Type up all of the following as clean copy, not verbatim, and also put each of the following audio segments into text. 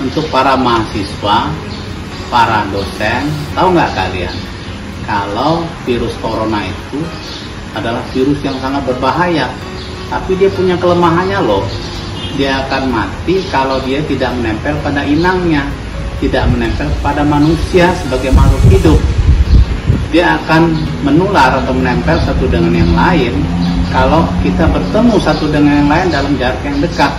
Untuk para mahasiswa, para dosen, tahu nggak kalian kalau virus corona itu adalah virus yang sangat berbahaya, tapi dia punya kelemahannya loh. Dia akan mati kalau dia tidak menempel pada inangnya, tidak menempel pada manusia sebagai makhluk hidup. Dia akan menular atau menempel satu dengan yang lain kalau kita bertemu satu dengan yang lain dalam jarak yang dekat.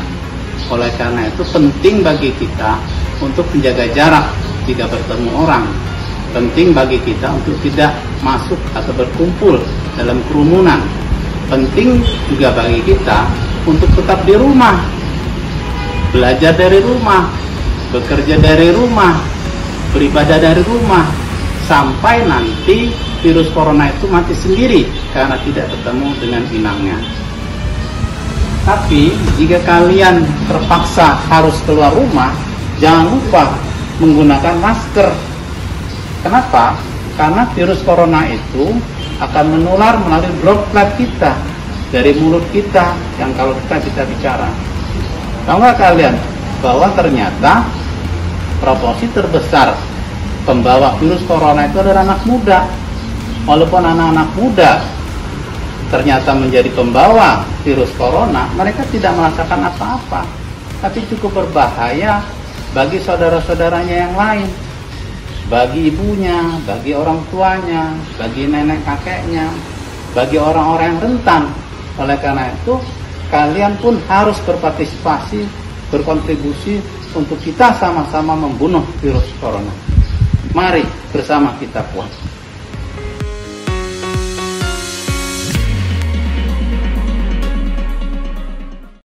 Oleh karena itu penting bagi kita untuk menjaga jarak jika bertemu orang. Penting bagi kita untuk tidak masuk atau berkumpul dalam kerumunan. Penting juga bagi kita untuk tetap di rumah, belajar dari rumah, bekerja dari rumah, beribadah dari rumah, sampai nanti virus corona itu mati sendiri karena tidak bertemu dengan inangnya. Tapi jika kalian terpaksa harus keluar rumah, jangan lupa menggunakan masker. Kenapa? Karena virus corona itu akan menular melalui droplet kita, dari mulut kita yang kalau kita bicara. Tahu nggak kalian bahwa ternyata proporsi terbesar pembawa virus corona itu adalah anak muda. Walaupun anak-anak muda ternyata menjadi pembawa virus corona, mereka tidak merasakan apa-apa, tapi cukup berbahaya bagi saudara-saudaranya yang lain, bagi ibunya, bagi orang tuanya, bagi nenek kakeknya, bagi orang-orang yang rentan. Oleh karena itu, kalian pun harus berpartisipasi, berkontribusi untuk kita sama-sama membunuh virus corona. Mari bersama kita kuat.